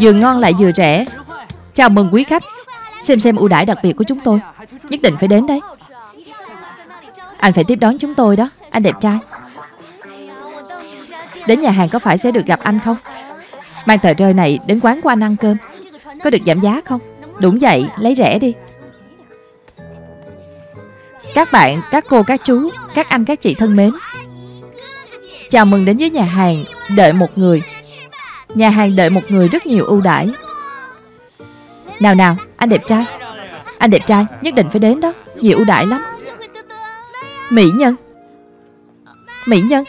vừa ngon lại vừa rẻ. Chào mừng quý khách, xem ưu đãi đặc biệt của chúng tôi. Nhất định phải đến đấy. Anh phải tiếp đón chúng tôi đó, anh đẹp trai. Đến nhà hàng có phải sẽ được gặp anh không? Mang tờ rơi này đến quán của anh ăn cơm, có được giảm giá không? Đúng vậy, lấy rẻ đi. Các bạn, các cô, các chú, các anh, các chị thân mến, chào mừng đến với nhà hàng Đợi Một Người. Nhà hàng Đợi Một Người rất nhiều ưu đãi. Nào nào, anh đẹp trai, anh đẹp trai, nhất định phải đến đó, nhiều ưu đãi lắm. Mỹ nhân, mỹ nhân,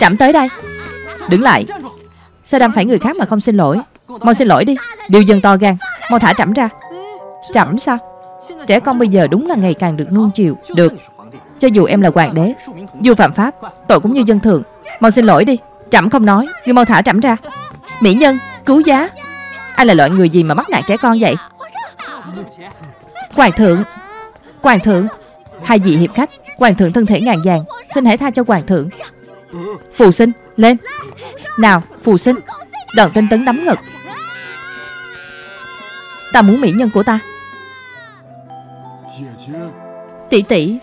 Trẫm tới đây. Đứng lại. Sao đâm phải người khác mà không xin lỗi? Mau xin lỗi đi, điều dân to gan. Mau thả Trẫm ra. Trẫm sao? Trẻ con bây giờ đúng là ngày càng được nuông chiều. Được, cho dù em là hoàng đế, dù phạm pháp, tội cũng như dân thường. Mau xin lỗi đi. Trẫm không nói, ngươi mau thả Trẫm ra. Mỹ nhân, cứu giá. Anh là loại người gì mà bắt nạt trẻ con vậy? Hoàng thượng, hoàng thượng. Hai vị hiệp khách, hoàng thượng thân thể ngàn vàng, xin hãy tha cho hoàng thượng. Phù sinh, lên. Nào, phù sinh. Đoàn Tinh Tấn đấm ngực. Ta muốn mỹ nhân của ta. Tỷ tỷ,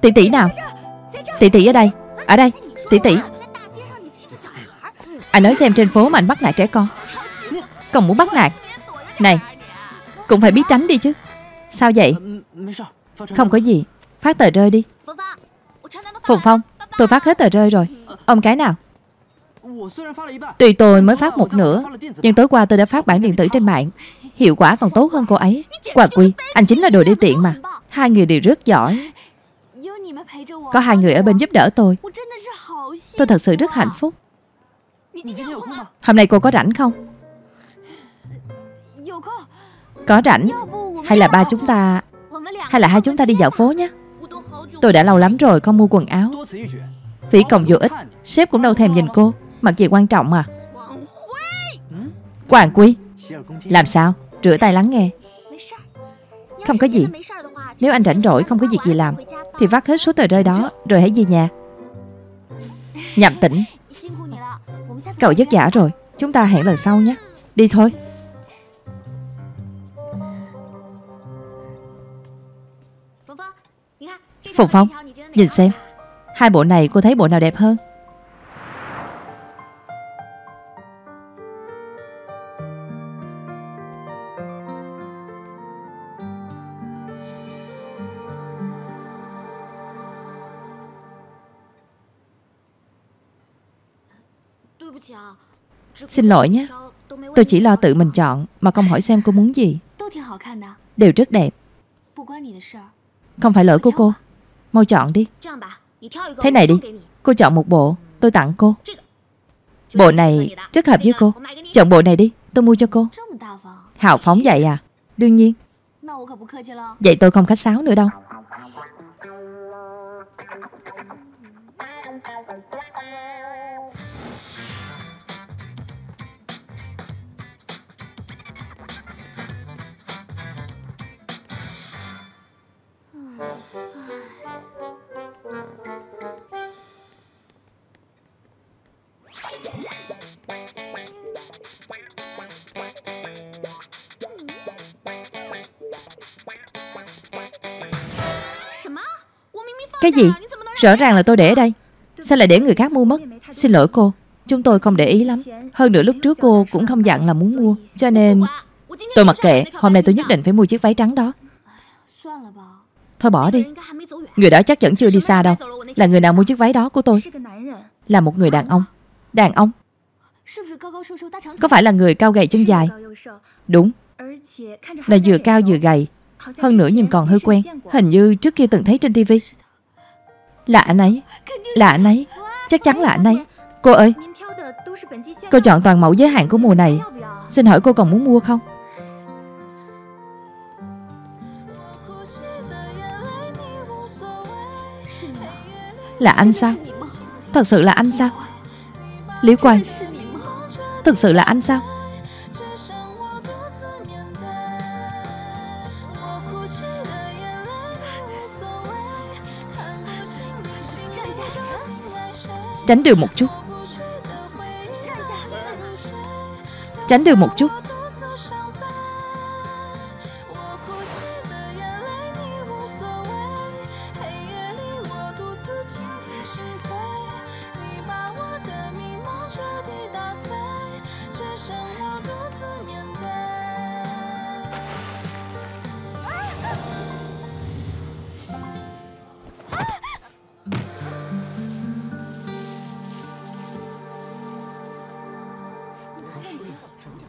tỷ tỷ nào. Tỷ tỷ ở đây, ở đây. Tỷ tỷ. Anh nói xem, trên phố mà anh bắt nạt trẻ con, còn muốn bắt nạt. Này, cũng phải biết tránh đi chứ. Sao vậy? Không có gì. Phát tờ rơi đi. Phùng Phong, tôi phát hết tờ rơi rồi. Ông cái nào? Tuy tôi mới phát một nửa, nhưng tối qua tôi đã phát bản điện tử trên mạng, hiệu quả còn tốt hơn cô ấy. Quả quy, anh chính là đồ đi tiện mà. Hai người đều rất giỏi. Có hai người ở bên giúp đỡ tôi thật sự rất hạnh phúc. Hôm nay cô có rảnh không? Có rảnh. Hay là hai chúng ta đi dạo phố nhé. Tôi đã lâu lắm rồi không mua quần áo. Phí công vô ích. Sếp cũng đâu thèm nhìn cô. Mặc gì quan trọng à? Hoàng Quy, làm sao? Rửa tay lắng nghe. Không có gì. Nếu anh rảnh rỗi không có việc gì làm thì vắt hết số tờ rơi đó rồi hãy về nhà. Nhậm Tĩnh, cậu vất vả rồi. Chúng ta hẹn lần sau nhé. Đi thôi. Phùng Phong, nhìn xem, hai bộ này cô thấy bộ nào đẹp hơn? Xin lỗi nhé, tôi chỉ lo tự mình chọn mà không hỏi xem cô muốn gì. Đều rất đẹp. Không phải lỗi của cô. Mau chọn đi. Thế này đi, cô chọn một bộ, tôi tặng cô. Bộ này rất hợp với cô. Chọn bộ này đi, tôi mua cho cô. Hào phóng vậy à? Đương nhiên. Vậy tôi không khách sáo nữa đâu. Cái gì? Rõ ràng là tôi để ở đây. Sao lại để người khác mua mất? Xin lỗi cô, chúng tôi không để ý lắm. Hơn nữa lúc trước cô cũng không dặn là muốn mua, cho nên... Tôi mặc kệ, hôm nay tôi nhất định phải mua chiếc váy trắng đó. Thôi bỏ đi. Người đó chắc chắn chưa đi xa đâu. Là người nào mua chiếc váy đó của tôi? Là một người đàn ông. Đàn ông? Có phải là người cao gầy chân dài? Đúng. Là vừa cao vừa gầy. Hơn nữa nhìn còn hơi quen. Hình như trước kia từng thấy trên tivi. Là anh ấy. Là anh ấy. Chắc chắn là anh ấy. Cô ơi, cô chọn toàn mẫu giới hạn của mùa này. Xin hỏi cô còn muốn mua không? Là anh sao? Thật sự là anh sao? Lý Quang, thật sự là anh sao? Tránh đường một chút. tránh được một chút.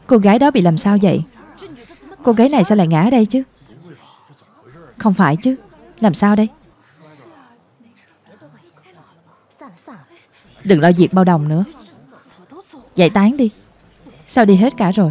Cô gái đó bị làm sao vậy? Cô gái này sao lại ngã ở đây chứ? Không phải chứ? Làm sao đây? Đừng lo việc bao đồng nữa. Giải tán đi. Sao đi hết cả rồi?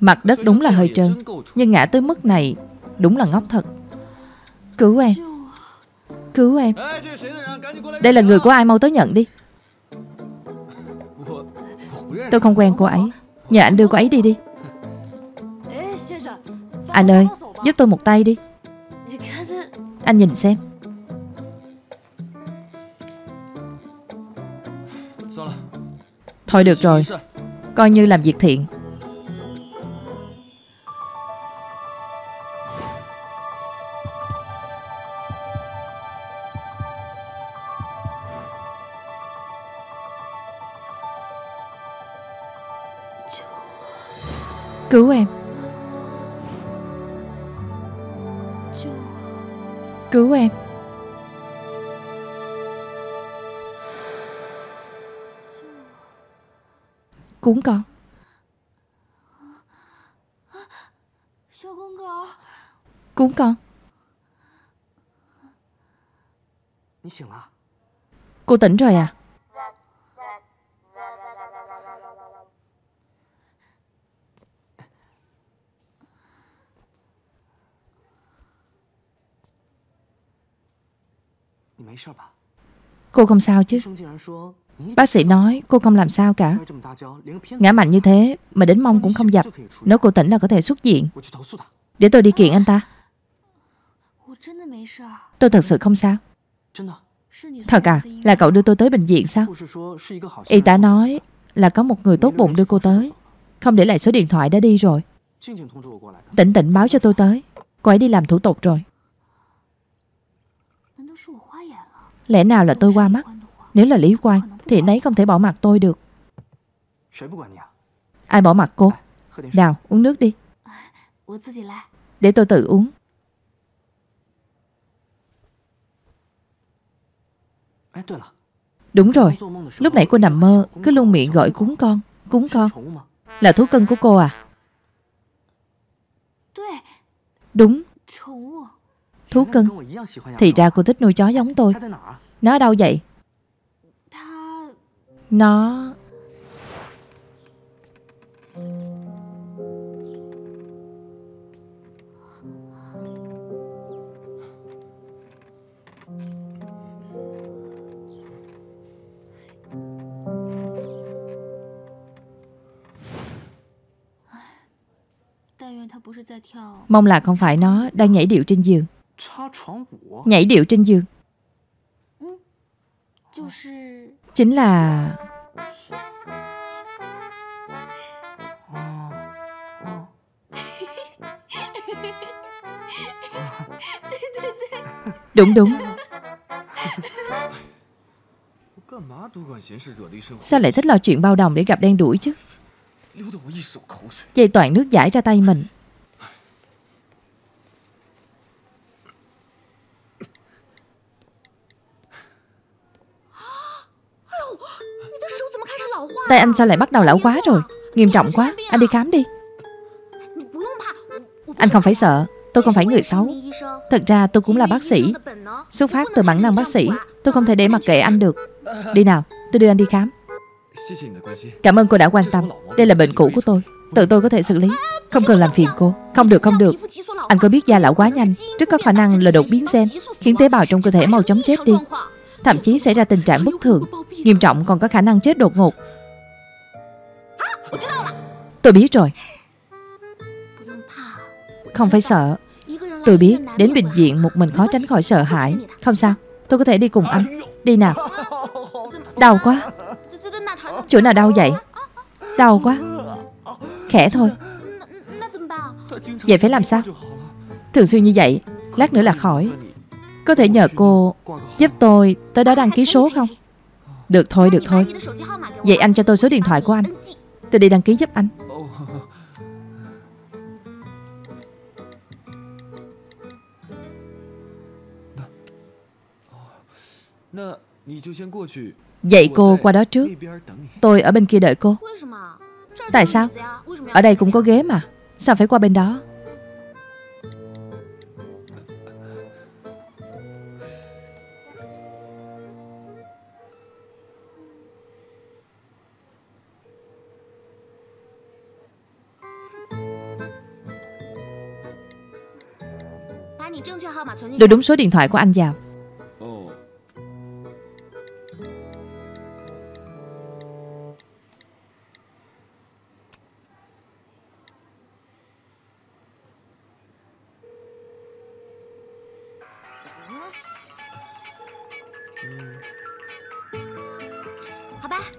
Mặt đất đúng là hơi trơn, nhưng ngã tới mức này đúng là ngốc thật. Cứu em, cứu em. Đây là người của ai, mau tới nhận đi. Tôi không quen cô ấy. Nhờ anh đưa cô ấy đi đi. Anh ơi, giúp tôi một tay đi. Anh nhìn xem. Thôi được rồi, coi như làm việc thiện. Cứu em, cứu em. Cuốn con. Cuốn con. Cô tỉnh rồi à? Cô không sao chứ? Bác sĩ nói cô không làm sao cả. Ngã mạnh như thế mà đến mông cũng không dập. Nếu cô tỉnh là có thể xuất viện. Để tôi đi kiện anh ta. Tôi thật sự không sao. Thật à? Là cậu đưa tôi tới bệnh viện sao? Y tá nói là có một người tốt bụng đưa cô tới. Không để lại số điện thoại đã đi rồi. Tỉnh tỉnh báo cho tôi tới. Cô ấy đi làm thủ tục rồi. Lẽ nào là tôi qua mắt? Nếu là Lý Quang thì nấy không thể bỏ mặc tôi được. Ai bỏ mặc cô? Nào, uống nước đi. Để tôi tự uống. Đúng rồi, lúc nãy cô nằm mơ cứ luôn miệng gọi cún con, cún con. Là thú cưng của cô à? Đúng, thú cưng. Thì ra cô thích nuôi chó giống tôi. Nó ở đâu vậy? Nó... Mong là không phải nó đang nhảy điệu trên giường. Nhảy điệu trên giường. Chính là... Đúng đúng. Sao lại thích lo chuyện bao đồng để gặp đen đuổi chứ? Vậy toàn nước dãi ra tay mình. Tay anh sao lại bắt đầu lão quá rồi? Nghiêm trọng quá, anh đi khám đi. Anh không phải sợ, tôi không phải người xấu. Thật ra tôi cũng là bác sĩ, xuất phát từ bản năng bác sĩ. Tôi không thể để mặc kệ anh được. Đi nào, tôi đưa anh đi khám. Cảm ơn cô đã quan tâm. Đây là bệnh cũ của tôi, tự tôi có thể xử lý. Không cần làm phiền cô. Không được, không được. Anh có biết da lão quá nhanh rất có khả năng là đột biến gen, khiến tế bào trong cơ thể mau chóng chết đi, thậm chí xảy ra tình trạng bất thường, nghiêm trọng còn có khả năng chết đột ngột. Tôi biết rồi. Không phải sợ. Tôi biết đến bệnh viện một mình khó tránh khỏi sợ hãi. Không sao, tôi có thể đi cùng anh. Đi nào. Đau quá. Chỗ nào đau vậy? Đau quá. Khẽ thôi. Vậy phải làm sao? Thường xuyên như vậy, lát nữa là khỏi. Có thể nhờ cô giúp tôi tới đó đăng ký số không? Được thôi, được thôi. Vậy anh cho tôi số điện thoại của anh, tôi đi đăng ký giúp anh. Vậy cô qua đó trước, tôi ở bên kia đợi cô. Tại sao? Ở đây cũng có ghế mà, sao phải qua bên đó? Đưa đúng số điện thoại của anh vào.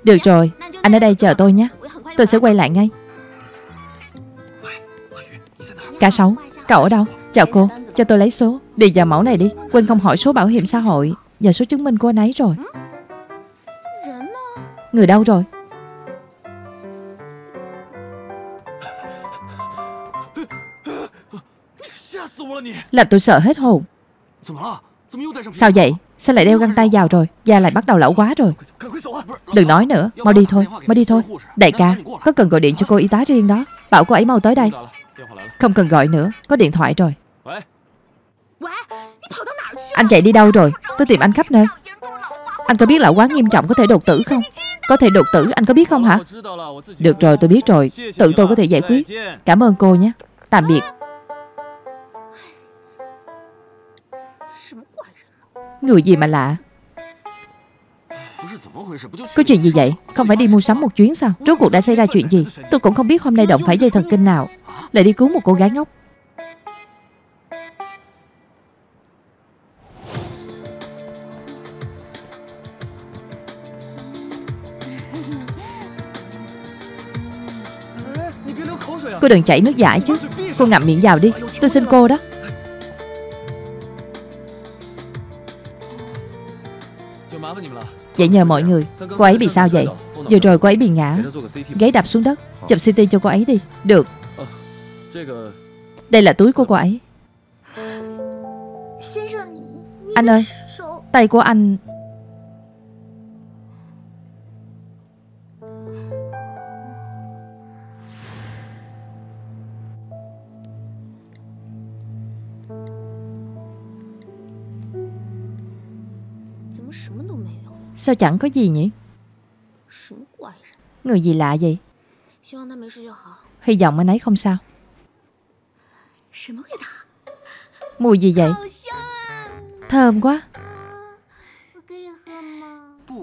Được rồi, anh ở đây chờ tôi nhé. Tôi sẽ quay lại ngay. Cả Sáu, cậu ở đâu? Chào cô, cho tôi lấy số. Đi vào mẫu này đi. Quên không hỏi số bảo hiểm xã hội và số chứng minh của anh ấy rồi. Người đâu rồi? Làm tôi sợ hết hồn. Sao vậy? Sao lại đeo găng tay vào rồi? Da lại bắt đầu lão quá rồi. Đừng nói nữa, mau đi thôi, mau đi thôi. Đại ca, có cần gọi điện cho cô y tá riêng đó, bảo cô ấy mau tới đây. Không cần gọi nữa, có điện thoại rồi. Anh chạy đi đâu rồi? Tôi tìm anh khắp nơi. Anh có biết lão quá nghiêm trọng có thể đột tử không? Có thể đột tử, anh có biết không hả? Được rồi, tôi biết rồi, tự tôi có thể giải quyết. Cảm ơn cô nhé, tạm biệt. Người gì mà lạ. Có chuyện gì vậy? Không phải đi mua sắm một chuyến sao? Rốt cuộc đã xảy ra chuyện gì? Tôi cũng không biết hôm nay động phải dây thần kinh nào, lại đi cứu một cô gái ngốc. Cô đừng chảy nước dãi chứ. Cô ngậm miệng vào đi, tôi xin cô đó. Vậy nhờ mọi người. Cô ấy bị sao vậy? Vừa rồi cô ấy bị ngã, gáy đập xuống đất. Chụp CT cho cô ấy đi. Được. Đây là túi của cô ấy. Anh ơi, tay của anh. Sao chẳng có gì nhỉ? Người gì lạ vậy? Hy vọng anh ấy không sao. Mùi gì vậy? Thơm quá.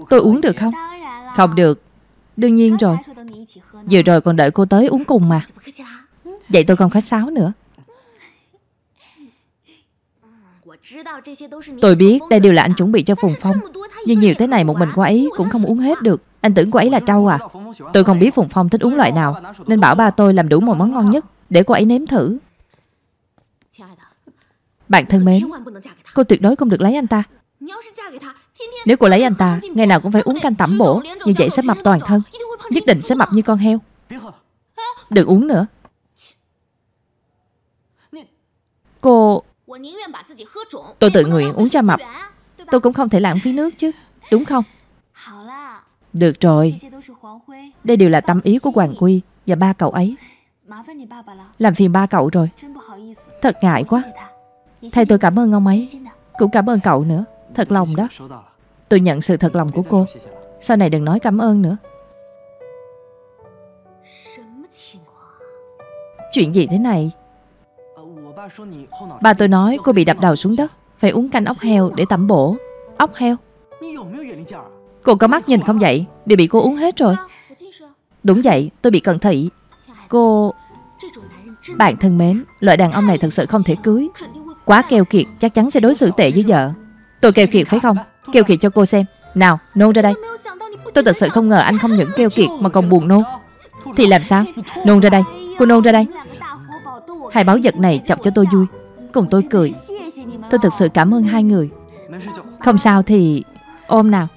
Tôi uống được không? Không được. Đương nhiên rồi. Vừa rồi còn đợi cô tới uống cùng mà. Vậy tôi không khách sáo nữa. Tôi biết đây đều là anh chuẩn bị cho Phùng Phong, nhưng nhiều thế này một mình cô ấy cũng không uống hết được. Anh tưởng cô ấy là trâu à? Tôi không biết Phùng Phong thích uống loại nào, nên bảo ba tôi làm đủ một món ngon nhất để cô ấy nếm thử. Bạn thân mến, cô tuyệt đối không được lấy anh ta. Nếu cô lấy anh ta, ngày nào cũng phải uống canh tẩm bổ, như vậy sẽ mập toàn thân, nhất định sẽ mập như con heo. Đừng uống nữa. Cô... Tôi tự nguyện uống cho mập. Tôi cũng không thể lãng phí nước chứ, đúng không? Được rồi. Đây đều là tâm ý của Hoàng Quy và ba cậu ấy. Làm phiền ba cậu rồi. Thật ngại quá. Thay tôi cảm ơn ông ấy. Cũng cảm ơn cậu nữa. Thật lòng đó. Tôi nhận sự thật lòng của cô. Sau này đừng nói cảm ơn nữa. Chuyện gì thế này? Bà tôi nói cô bị đập đầu xuống đất, phải uống canh ốc heo để tẩm bổ. Ốc heo? Cô có mắt nhìn không vậy? Đều bị cô uống hết rồi. Đúng vậy, tôi bị cận thị. Cô... Bạn thân mến, loại đàn ông này thật sự không thể cưới. Quá keo kiệt chắc chắn sẽ đối xử tệ với vợ. Tôi keo kiệt phải không? Keo kiệt cho cô xem. Nào, nôn ra đây. Tôi thật sự không ngờ anh không những keo kiệt mà còn buồn nôn. Thì làm sao? Nôn ra đây. Cô nôn ra đây. Hai báo vật này chọc cho tôi vui. Cùng tôi cười. Tôi thật sự cảm ơn hai người. Không sao thì... Ôm nào.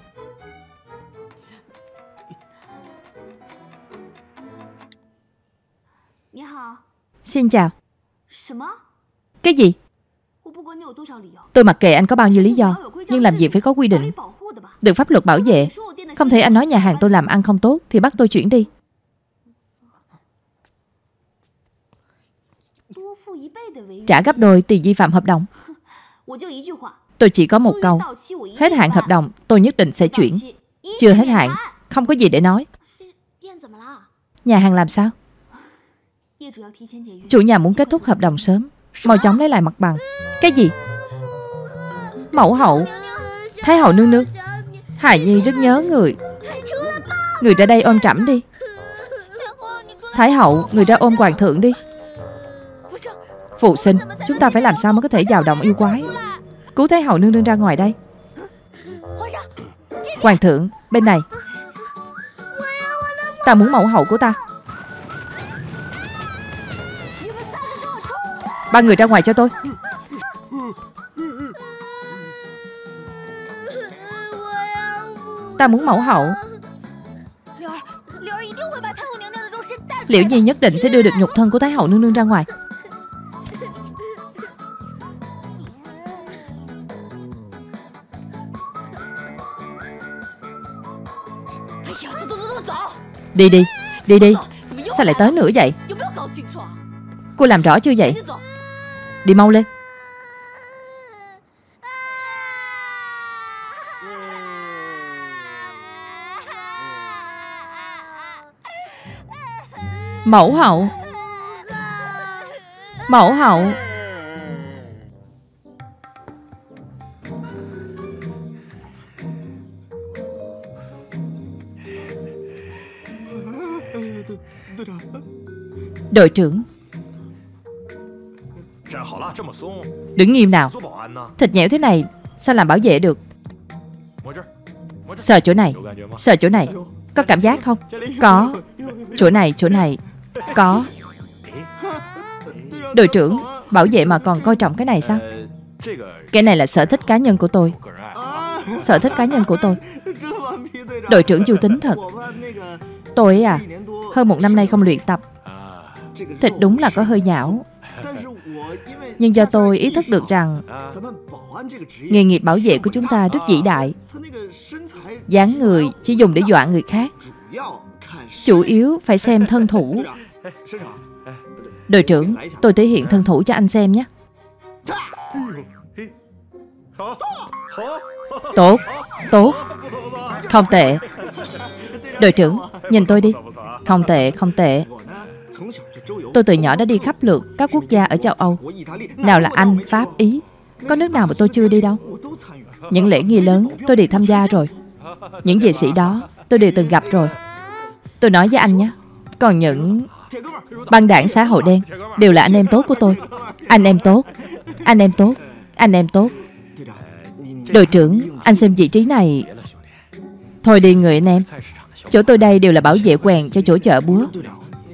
Xin chào. Cái gì? Tôi mặc kệ anh có bao nhiêu lý do, nhưng làm gì phải có quy định, được pháp luật bảo vệ. Không thể anh nói nhà hàng tôi làm ăn không tốt thì bắt tôi chuyển đi. Trả gấp đôi tiền vi phạm hợp đồng. Tôi chỉ có một câu. Hết hạn hợp đồng tôi nhất định sẽ chuyển. Chưa hết hạn không có gì để nói. Nhà hàng làm sao? Chủ nhà muốn kết thúc hợp đồng sớm, mau chóng lấy lại mặt bằng. Cái gì? Mẫu hậu, Thái hậu nương nương, Hải Nhi rất nhớ người. Người ra đây ôm trẫm đi. Thái hậu, người ra ôm hoàng thượng đi. Phụ sinh, chúng ta phải làm sao mới có thể vào động yêu quái. Cứu Thái hậu nương nương ra ngoài đây. Hoàng thượng, bên này. Ta muốn mẫu hậu của ta. Ba người ra ngoài cho tôi. Ta muốn mẫu hậu. Liễu Nhi nhất định sẽ đưa được nhục thân của Thái hậu nương nương ra ngoài. Đi đi, đi đi. Sao lại tới nữa vậy? Cô làm rõ chưa vậy? Đi mau lên. Mẫu hậu. Mẫu hậu. Đội trưởng. Đứng nghiêm nào. Thịt nhẽo thế này sao làm bảo vệ được. Sờ chỗ này. Sờ chỗ này. Có cảm giác không? Có. Chỗ này, chỗ này. Có. Đội trưởng, bảo vệ mà còn coi trọng cái này sao? Cái này là sở thích cá nhân của tôi. Sở thích cá nhân của tôi. Đội trưởng du tính thật. Tôi à, hơn một năm nay không luyện tập. Thịt đúng là có hơi nhão. Nhưng do tôi ý thức được rằng nghề nghiệp bảo vệ của chúng ta rất vĩ đại. Dáng người chỉ dùng để dọa người khác, chủ yếu phải xem thân thủ. Đội trưởng, tôi thể hiện thân thủ cho anh xem nhé. Tốt, tốt. Không tệ. Đội trưởng, nhìn tôi đi. Không tệ, không tệ. Tôi từ nhỏ đã đi khắp lượt các quốc gia ở châu Âu. Nào là Anh, Pháp, Ý. Có nước nào mà tôi chưa đi đâu. Những lễ nghi lớn tôi đều tham gia rồi. Những vệ sĩ đó tôi đều từng gặp rồi. Tôi nói với anh nhé. Còn những băng đảng xã hội đen đều là anh em tốt của tôi. Anh em tốt. Anh em tốt. Anh em tốt. Đội trưởng, anh xem vị trí này. Thôi đi người anh em. Chỗ tôi đây đều là bảo vệ quèn cho chỗ chợ búa.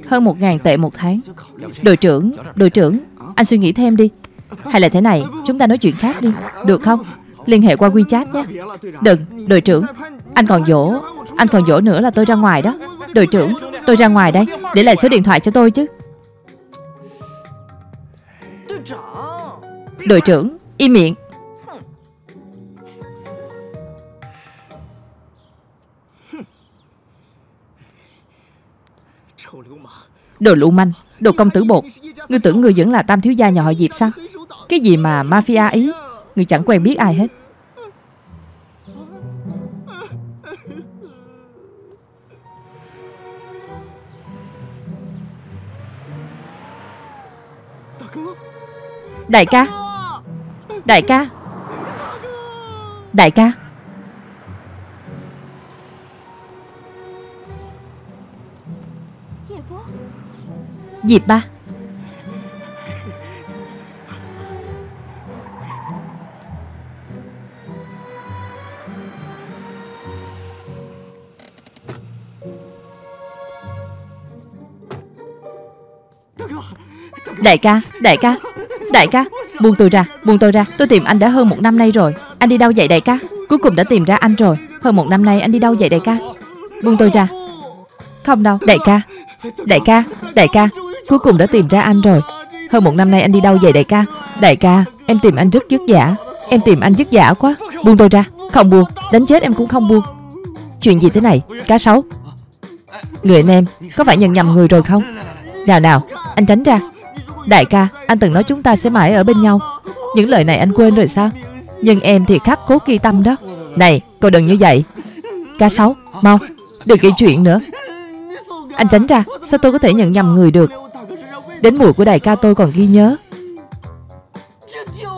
Hơn 1.000 tệ một tháng. Đội trưởng, anh suy nghĩ thêm đi. Hay là thế này, chúng ta nói chuyện khác đi, được không? Liên hệ qua WeChat nhé. Đừng, đội trưởng, anh còn dỗ nữa là tôi ra ngoài đó. Đội trưởng, tôi ra ngoài đây, để lại số điện thoại cho tôi chứ. Đội trưởng, im miệng. Đồ lưu manh, đồ công tử bột. Ngươi tưởng ngươi vẫn là tam thiếu gia nhà họ Diệp sao? Cái gì mà mafia Ý, ngươi chẳng quen biết ai hết. Đại ca. Đại ca. Đại ca. Diệp Ba. Đại ca, đại ca, đại ca, buông tôi ra, buông tôi ra. Tôi tìm anh đã hơn một năm nay rồi. Anh đi đâu vậy đại ca? Cuối cùng đã tìm ra anh rồi. Hơn một năm nay anh đi đâu vậy đại ca? Buông tôi ra. Không đâu, đại ca. Đại ca, đại ca, cuối cùng đã tìm ra anh rồi. Hơn một năm nay anh đi đâu vậy đại ca? Đại ca, em tìm anh rất vất vả. Em tìm anh vất vả quá. Buông tôi ra. Không buông, đánh chết em cũng không buông. Chuyện gì thế này? Cá sấu. Người anh em, có phải nhận nhầm người rồi không? Nào nào, anh tránh ra. Đại ca, anh từng nói chúng ta sẽ mãi ở bên nhau. Những lời này anh quên rồi sao? Nhưng em thì khắp cố ghi tâm đó. Này, cậu đừng như vậy. Cá sấu, mau, đừng gây chuyện nữa. Anh tránh ra, sao tôi có thể nhận nhầm người được? Đến mùi của đại ca tôi còn ghi nhớ.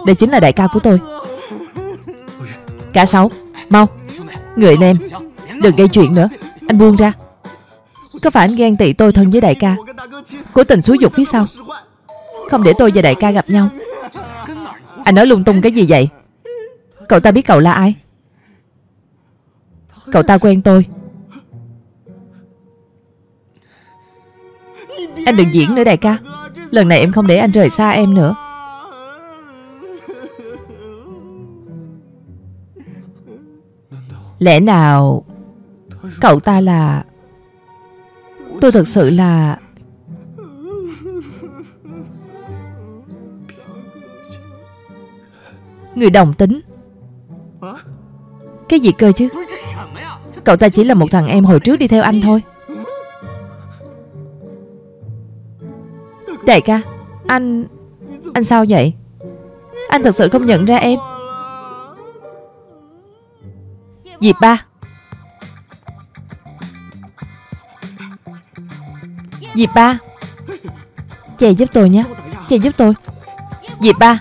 Đây chính là đại ca của tôi. Cá sấu, mau. Người anh em, đừng gây chuyện nữa. Anh buông ra. Có phải anh ghen tị tôi thân với đại ca, cố tình xúi giục phía sau, không để tôi và đại ca gặp nhau? Anh nói lung tung cái gì vậy? Cậu ta biết cậu là ai? Cậu ta quen tôi. Anh đừng diễn nữa đại ca. Lần này em không để anh rời xa em nữa. Lẽ nào cậu ta là... Tôi thật sự là... người đồng tính. Cái gì cơ chứ? Cậu ta chỉ là một thằng em hồi trước đi theo anh thôi. Đại ca, anh sao vậy? Anh thật sự không nhận ra em. Diệp Ba. Diệp Ba, che giúp tôi nhé. Che giúp tôi. Diệp Ba.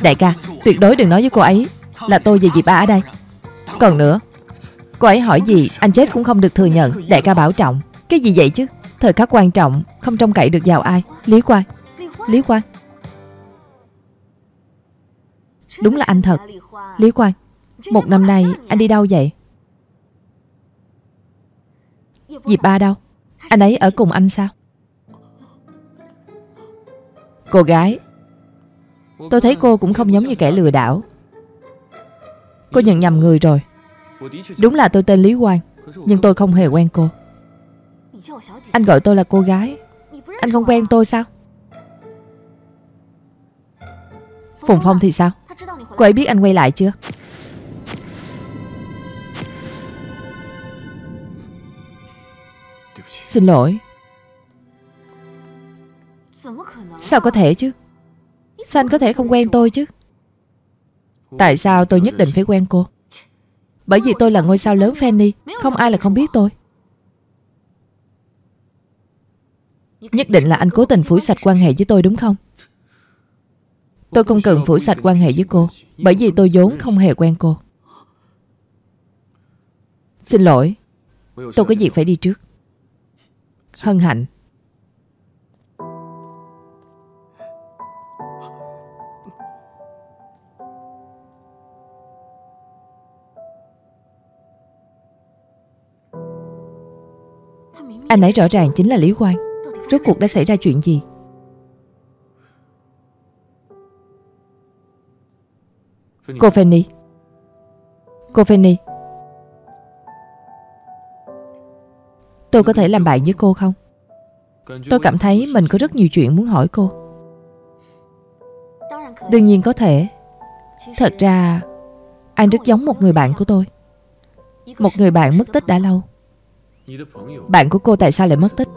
Đại ca, tuyệt đối đừng nói với cô ấy là tôi và Diệp Ba ở đây. Còn nữa, cô ấy hỏi gì anh chết cũng không được thừa nhận. Đại ca bảo trọng. Cái gì vậy chứ? Thời khắc quan trọng không trông cậy được vào ai. Lý Quang. Lý Quang. Đúng là anh thật. Lý Quang, một năm nay anh đi đâu vậy? Diệp Ba đâu? Anh ấy ở cùng anh sao? Cô gái, tôi thấy cô cũng không giống như kẻ lừa đảo. Cô nhận nhầm người rồi. Đúng là tôi tên Lý Quang, nhưng tôi không hề quen cô. Anh gọi tôi là cô gái. Anh không quen tôi sao? Phùng Phong thì sao? Cô ấy biết anh quay lại chưa? Xin lỗi. Sao có thể chứ? Sao anh có thể không quen tôi chứ? Tại sao tôi nhất định phải quen cô? Bởi vì tôi là ngôi sao lớn Fanny. Không ai là không biết tôi. Nhất định là anh cố tình phủi sạch quan hệ với tôi đúng không? Tôi không cần phủi sạch quan hệ với cô, bởi vì tôi vốn không hề quen cô. Xin lỗi, tôi có việc phải đi trước. Hân hạnh. Anh ấy rõ ràng chính là Lý Quang. Rốt cuộc đã xảy ra chuyện gì? Cô Fanny. Cô Fanny, tôi có thể làm bạn với cô không? Tôi cảm thấy mình có rất nhiều chuyện muốn hỏi cô. Đương nhiên có thể. Thật ra, anh rất giống một người bạn của tôi. Một người bạn mất tích đã lâu. Bạn của cô tại sao lại mất tích?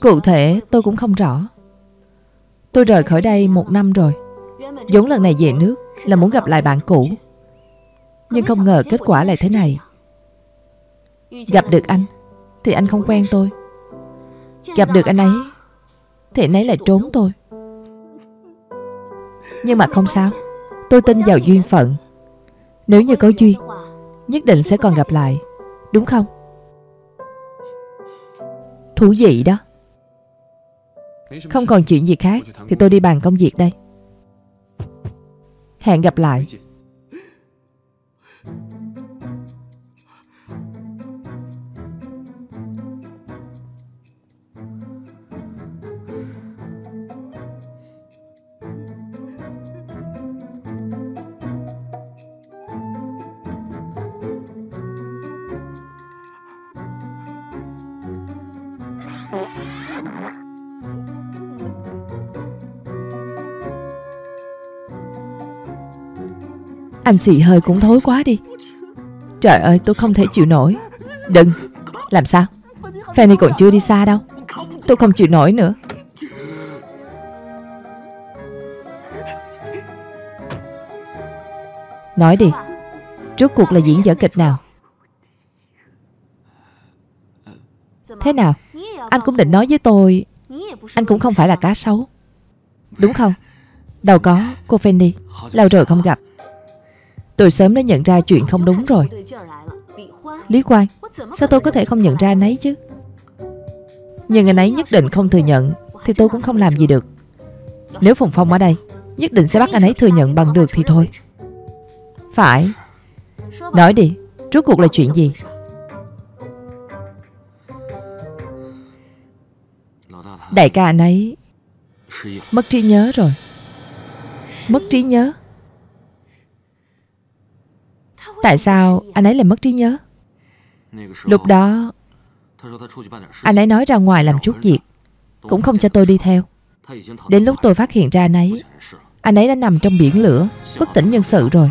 Cụ thể tôi cũng không rõ. Tôi rời khỏi đây một năm rồi. Vốn lần này về nước là muốn gặp lại bạn cũ. Nhưng không ngờ kết quả lại thế này. Gặp được anh thì anh không quen tôi. Gặp được anh ấy thì anh ấy lại trốn tôi. Nhưng mà không sao, tôi tin vào duyên phận. Nếu như có duyên, nhất định sẽ còn gặp lại, đúng không? Thú vị đó. Không còn chuyện gì khác thì tôi đi bàn công việc đây. Hẹn gặp lại. Anh xì hơi cũng thối quá đi. Trời ơi, tôi không thể chịu nổi. Đừng. Làm sao? Fanny còn chưa đi xa đâu. Tôi không chịu nổi nữa. Nói đi, rốt cuộc là diễn vở kịch nào? Thế nào? Anh cũng định nói với tôi anh cũng không phải là cá sấu, đúng không? Đâu có, cô Fanny. Lâu rồi không gặp. Tôi sớm đã nhận ra chuyện không đúng rồi. Lý Quang, sao tôi có thể không nhận ra anh ấy chứ? Nhưng anh ấy nhất định không thừa nhận thì tôi cũng không làm gì được. Nếu Phùng Phong ở đây, nhất định sẽ bắt anh ấy thừa nhận bằng được thì thôi. Phải. Nói đi, rốt cuộc là chuyện gì? Đại ca anh ấy mất trí nhớ rồi. Mất trí nhớ? Tại sao anh ấy lại mất trí nhớ? Lúc đó anh ấy nói ra ngoài làm chút việc, cũng không cho tôi đi theo. Đến lúc tôi phát hiện ra anh ấy đã nằm trong biển lửa, bất tỉnh nhân sự rồi.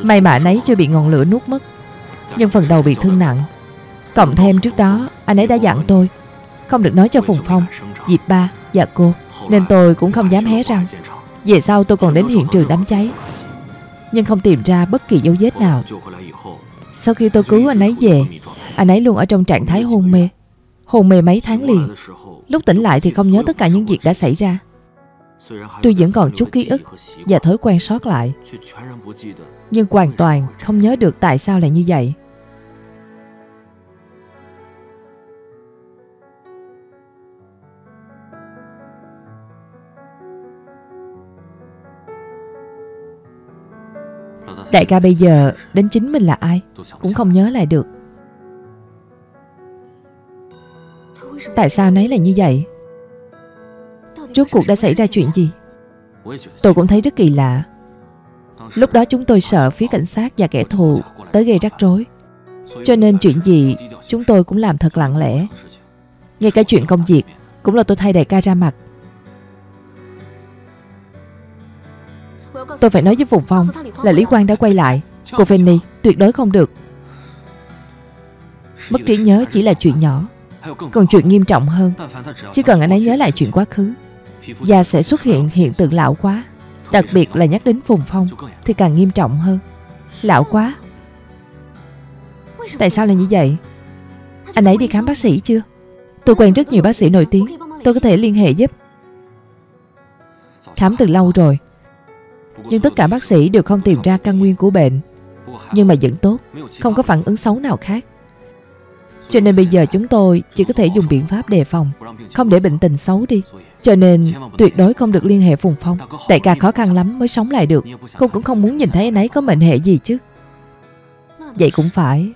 May mà anh ấy chưa bị ngọn lửa nuốt mất, nhưng phần đầu bị thương nặng. Cộng thêm trước đó anh ấy đã dặn tôi không được nói cho Phùng Phong, Diệp Ba và cô, nên tôi cũng không dám hé răng. Về sau tôi còn đến hiện trường đám cháy, nhưng không tìm ra bất kỳ dấu vết nào. Sau khi tôi cứu anh ấy về, anh ấy luôn ở trong trạng thái hôn mê mấy tháng liền. Lúc tỉnh lại thì không nhớ tất cả những việc đã xảy ra. Tôi vẫn còn chút ký ức và thói quen sót lại, nhưng hoàn toàn không nhớ được tại sao lại như vậy. Đại ca bây giờ đến chính mình là ai cũng không nhớ lại được. Tại sao nấy là như vậy? Rốt cuộc đã xảy ra chuyện gì? Tôi cũng thấy rất kỳ lạ. Lúc đó chúng tôi sợ phía cảnh sát và kẻ thù tới gây rắc rối, cho nên chuyện gì chúng tôi cũng làm thật lặng lẽ. Ngay cả chuyện công việc cũng là tôi thay đại ca ra mặt. Tôi phải nói với Phùng Phong là Lý Quang đã quay lại. Cô Fanny tuyệt đối không được. Mất trí nhớ chỉ là chuyện nhỏ, còn chuyện nghiêm trọng hơn, chỉ cần anh ấy nhớ lại chuyện quá khứ, da sẽ xuất hiện hiện tượng lão quá. Đặc biệt là nhắc đến Phùng Phong thì càng nghiêm trọng hơn. Lão quá. Tại sao lại như vậy? Anh ấy đi khám bác sĩ chưa? Tôi quen rất nhiều bác sĩ nổi tiếng, tôi có thể liên hệ giúp. Khám từ lâu rồi, nhưng tất cả bác sĩ đều không tìm ra căn nguyên của bệnh. Nhưng mà vẫn tốt, không có phản ứng xấu nào khác. Cho nên bây giờ chúng tôi chỉ có thể dùng biện pháp đề phòng, không để bệnh tình xấu đi. Cho nên tuyệt đối không được liên hệ Phùng Phong. Đại ca khó khăn lắm mới sống lại được. Cô cũng không muốn nhìn thấy anh ấy có mệnh hệ gì chứ. Vậy cũng phải.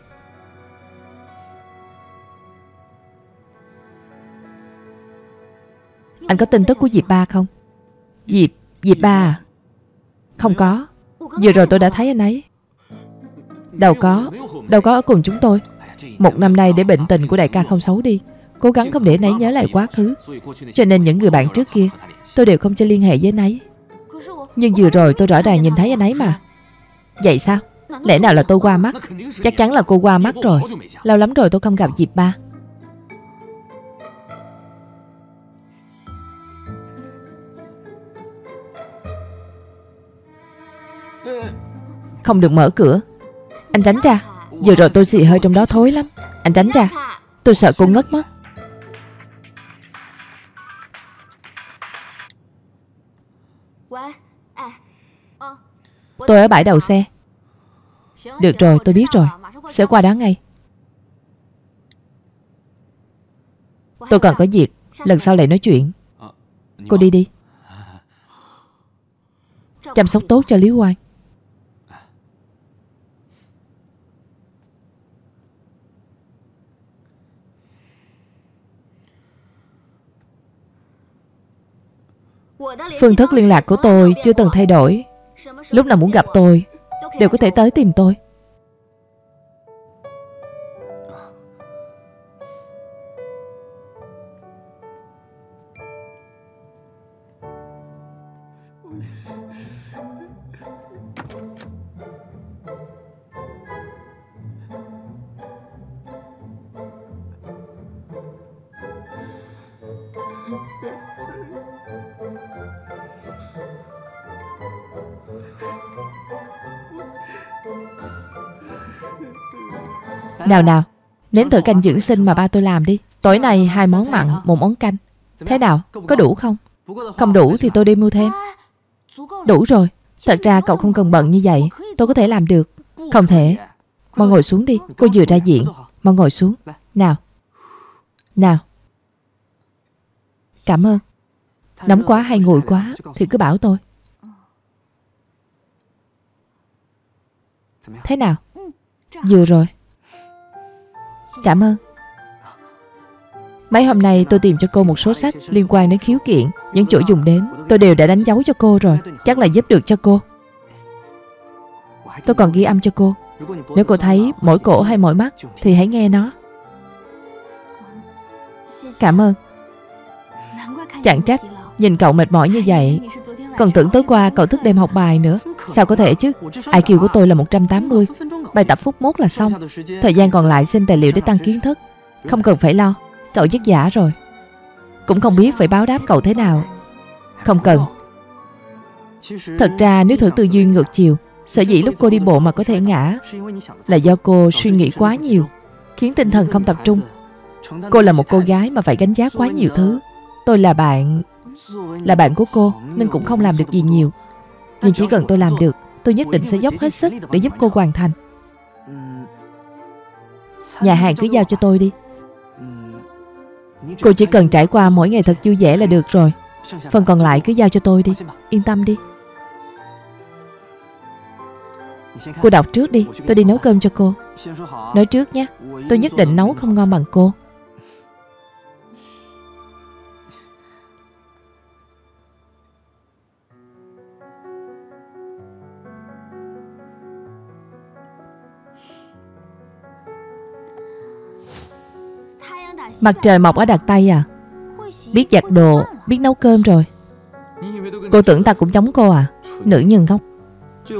Anh có tin tức của Diệp Ba không? Diệp Ba à? Không có. Vừa rồi tôi đã thấy anh ấy. Đâu có ở cùng chúng tôi. Một năm nay để bệnh tình của đại ca không xấu đi, cố gắng không để anh ấy nhớ lại quá khứ. Cho nên những người bạn trước kia tôi đều không cho liên hệ với anh ấy. Nhưng vừa rồi tôi rõ ràng nhìn thấy anh ấy mà. Vậy sao? Lẽ nào là tôi qua mắt? Chắc chắn là cô qua mắt rồi. Lâu lắm rồi tôi không gặp Diệp Ba. Không được mở cửa. Anh tránh ra. Vừa rồi tôi xì hơi trong đó thối lắm. Anh tránh ra. Tôi sợ cô ngất mất. Tôi ở bãi đậu xe. Được rồi, tôi biết rồi. Sẽ qua đó ngay. Tôi còn có việc. Lần sau lại nói chuyện. Cô đi đi. Chăm sóc tốt cho Lý Hoan. Phương thức liên lạc của tôi chưa từng thay đổi. Lúc nào muốn gặp tôi đều có thể tới tìm tôi. Nào nào, nếm thử canh dưỡng sinh mà ba tôi làm đi. Tối nay 2 món mặn, 1 món canh. Thế nào, có đủ không? Không đủ thì tôi đi mua thêm. Đủ rồi. Thật ra cậu không cần bận như vậy. Tôi có thể làm được. Không thể. Mau ngồi xuống đi. Cô vừa ra diện. Mau ngồi xuống. Nào. Nào. Cảm ơn. Nóng quá hay nguội quá thì cứ bảo tôi. Thế nào? Vừa rồi. Cảm ơn. Mấy hôm nay tôi tìm cho cô một số sách liên quan đến khiếu kiện. Những chỗ dùng đến tôi đều đã đánh dấu cho cô rồi. Chắc là giúp được cho cô. Tôi còn ghi âm cho cô. Nếu cô thấy mỏi cổ hay mỏi mắt thì hãy nghe nó. Cảm ơn. Chẳng trách nhìn cậu mệt mỏi như vậy. Còn tưởng tối qua cậu thức đêm học bài nữa. Sao có thể chứ? IQ của tôi là 180. Bài tập phút mốt là xong. Thời gian còn lại xem tài liệu để tăng kiến thức. Không cần phải lo. Cậu vất vả rồi. Cũng không biết phải báo đáp cậu thế nào. Không cần. Thật ra nếu thử tư duy ngược chiều, sở dĩ lúc cô đi bộ mà có thể ngã là do cô suy nghĩ quá nhiều, khiến tinh thần không tập trung. Cô là một cô gái mà phải gánh vác quá nhiều thứ. Tôi là bạn của cô nên cũng không làm được gì nhiều. Nhưng chỉ cần tôi làm được, tôi nhất định sẽ dốc hết sức để giúp cô hoàn thành. Nhà hàng cứ giao cho tôi đi. Cô chỉ cần trải qua mỗi ngày thật vui vẻ là được rồi. Phần còn lại cứ giao cho tôi đi. Yên tâm đi. Cô đọc trước đi. Tôi đi nấu cơm cho cô. Nói trước nhé. Tôi nhất định nấu không ngon bằng cô. Mặt trời mọc ở Đạt Tây à? Biết giặt đồ, biết nấu cơm rồi. Cô tưởng ta cũng giống cô à? Nữ nhân không?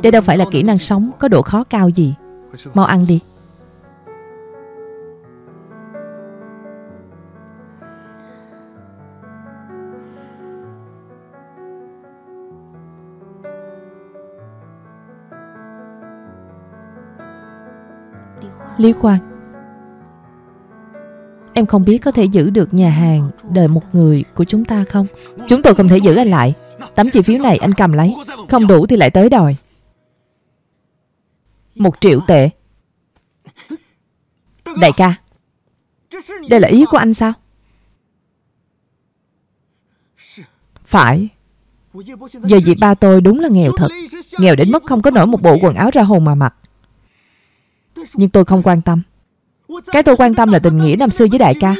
Đây đâu phải là kỹ năng sống có độ khó cao gì. Mau ăn đi. Lý Hoan, em không biết có thể giữ được nhà hàng đời một người của chúng ta không? Chúng tôi không thể giữ anh lại. Tấm chi phiếu này anh cầm lấy. Không đủ thì lại tới đòi. 1 triệu tệ. Đại ca, đây là ý của anh sao? Phải. Giờ dịp ba tôi đúng là nghèo thật. Nghèo đến mức không có nổi một bộ quần áo ra hồn mà mặc. Nhưng tôi không quan tâm. Cái tôi quan tâm là tình nghĩa năm xưa với đại ca.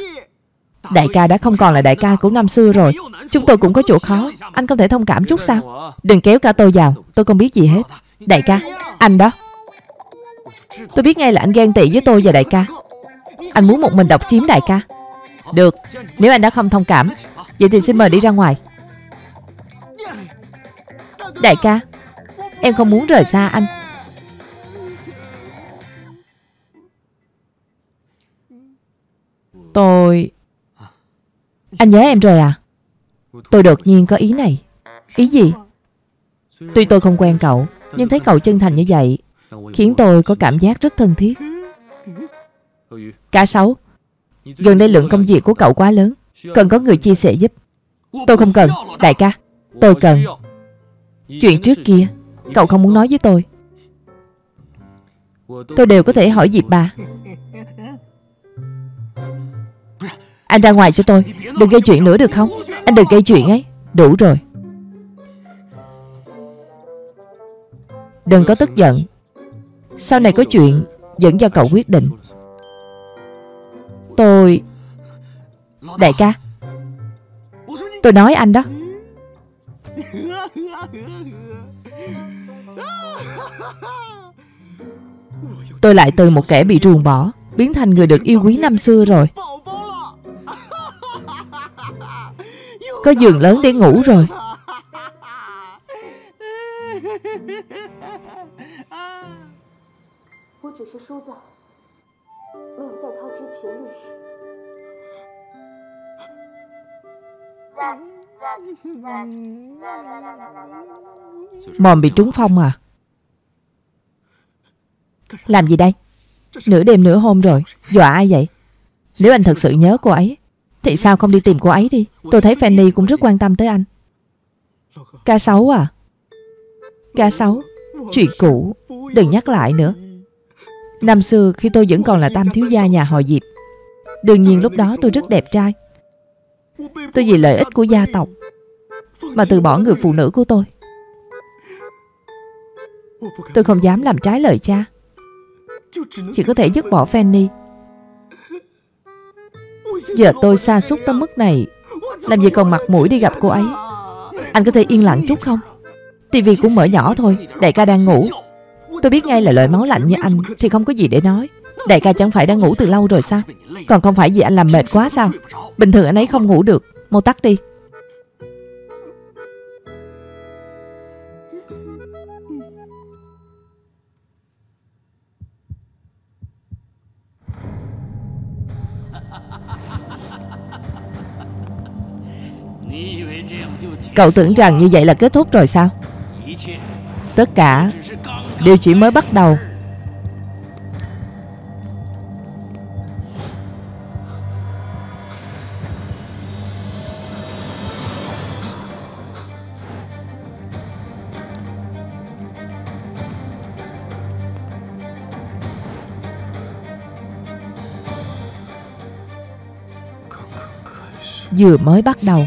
Đại ca đã không còn là đại ca của năm xưa rồi. Chúng tôi cũng có chỗ khó. Anh không thể thông cảm chút sao? Đừng kéo cả tôi vào. Tôi không biết gì hết. Đại ca, anh đó. Tôi biết ngay là anh ghen tị với tôi và đại ca. Anh muốn một mình độc chiếm đại ca. Được, nếu anh đã không thông cảm, vậy thì xin mời đi ra ngoài. Đại ca, em không muốn rời xa anh. Tôi... Anh nhớ em rồi à? Tôi đột nhiên có ý này. Ý gì? Tuy tôi không quen cậu, nhưng thấy cậu chân thành như vậy khiến tôi có cảm giác rất thân thiết. Cả 6, gần đây lượng công việc của cậu quá lớn, cần có người chia sẻ giúp. Tôi không cần, đại ca. Tôi cần. Chuyện trước kia cậu không muốn nói với tôi, tôi đều có thể hỏi dịp bà. Anh ra ngoài cho tôi, đừng gây chuyện nữa được không? Anh đừng gây chuyện ấy, đủ rồi. Đừng có tức giận, sau này có chuyện vẫn do cậu quyết định. Tôi... Đại ca, tôi nói anh đó. Tôi lại từ một kẻ bị ruồng bỏ biến thành người được yêu quý năm xưa rồi. Có giường lớn để ngủ rồi. Mòm bị trúng phong à? Làm gì đây? Nửa đêm nửa hôm rồi, dọa ai vậy? Nếu anh thật sự nhớ cô ấy thì sao không đi tìm cô ấy đi? Tôi thấy Fanny cũng rất quan tâm tới anh. Ca Sáu à? Ca Sáu, chuyện cũ đừng nhắc lại nữa. Năm xưa khi tôi vẫn còn là tam thiếu gia nhà họ Diệp, đương nhiên lúc đó tôi rất đẹp trai. Tôi vì lợi ích của gia tộc mà từ bỏ người phụ nữ của tôi. Tôi không dám làm trái lời cha, chỉ có thể dứt bỏ Fanny. Giờ tôi sa sút tới mức này, làm gì còn mặt mũi đi gặp cô ấy. Anh có thể yên lặng chút không? Tivi cũng mở nhỏ thôi, đại ca đang ngủ. Tôi biết ngay là loại máu lạnh như anh thì không có gì để nói. Đại ca chẳng phải đang ngủ từ lâu rồi sao? Còn không phải vì anh làm mệt quá sao? Bình thường anh ấy không ngủ được. Mau tắt đi. Cậu tưởng rằng như vậy là kết thúc rồi sao? Tất cả đều chỉ mới bắt đầu. Vừa mới bắt đầu.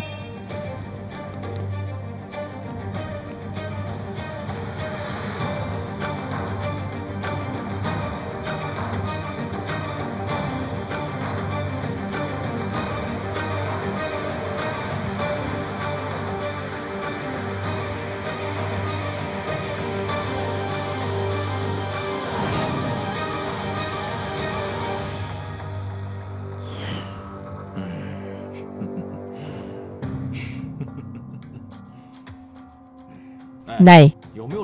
Này,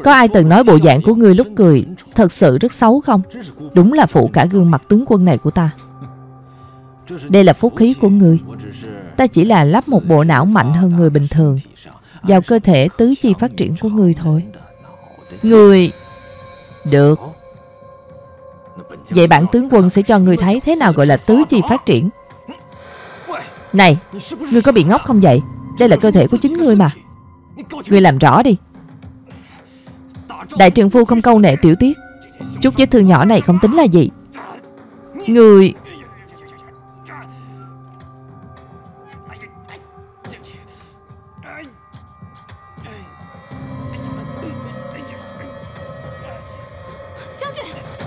có ai từng nói bộ dạng của ngươi lúc cười thật sự rất xấu không? Đúng là phụ cả gương mặt tướng quân này của ta. Đây là phúc khí của ngươi. Ta chỉ là lắp một bộ não mạnh hơn người bình thường vào cơ thể tứ chi phát triển của ngươi thôi. Ngươi... Được. Vậy bản tướng quân sẽ cho ngươi thấy thế nào gọi là tứ chi phát triển. Này, ngươi có bị ngốc không vậy? Đây là cơ thể của chính ngươi mà. Ngươi làm rõ đi. Đại trượng phu không câu nệ tiểu tiết, chút vết thương nhỏ này không tính là gì. Người...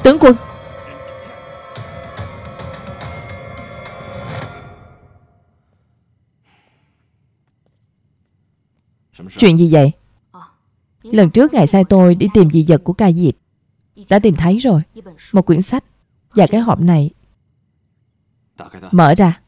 Tướng quân. Chuyện gì vậy? Lần trước ngài sai tôi đi tìm dị vật của Ca Diệp, đã tìm thấy rồi. Một quyển sách và cái hộp này. Mở ra.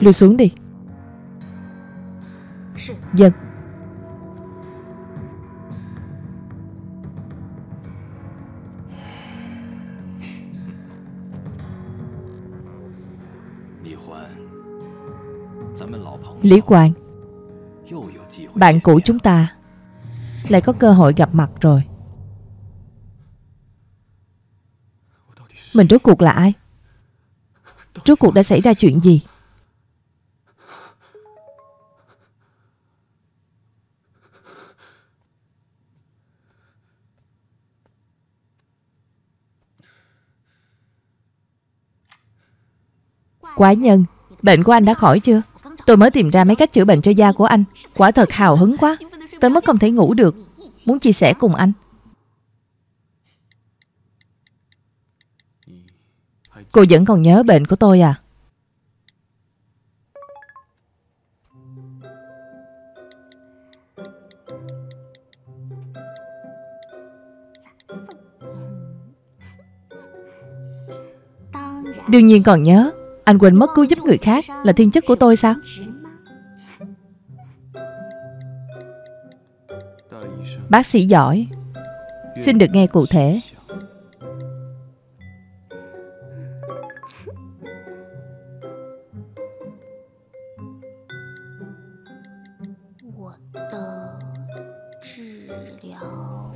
Lùi xuống đi. Dân. Lý Quang, bạn cũ chúng ta lại có cơ hội gặp mặt rồi. Mình rốt cuộc là ai? Rốt cuộc đã xảy ra chuyện gì? Quái nhân, bệnh của anh đã khỏi chưa? Tôi mới tìm ra mấy cách chữa bệnh cho da của anh. Quả thật hào hứng quá, tới mức không thể ngủ được, muốn chia sẻ cùng anh. Cô vẫn còn nhớ bệnh của tôi à? Đương nhiên còn nhớ. Anh quên mất cứu giúp người khác là thiên chức của tôi sao? Bác sĩ giỏi, xin được nghe cụ thể.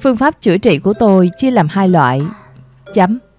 Phương pháp chữa trị của tôi chia làm hai loại. Chấm.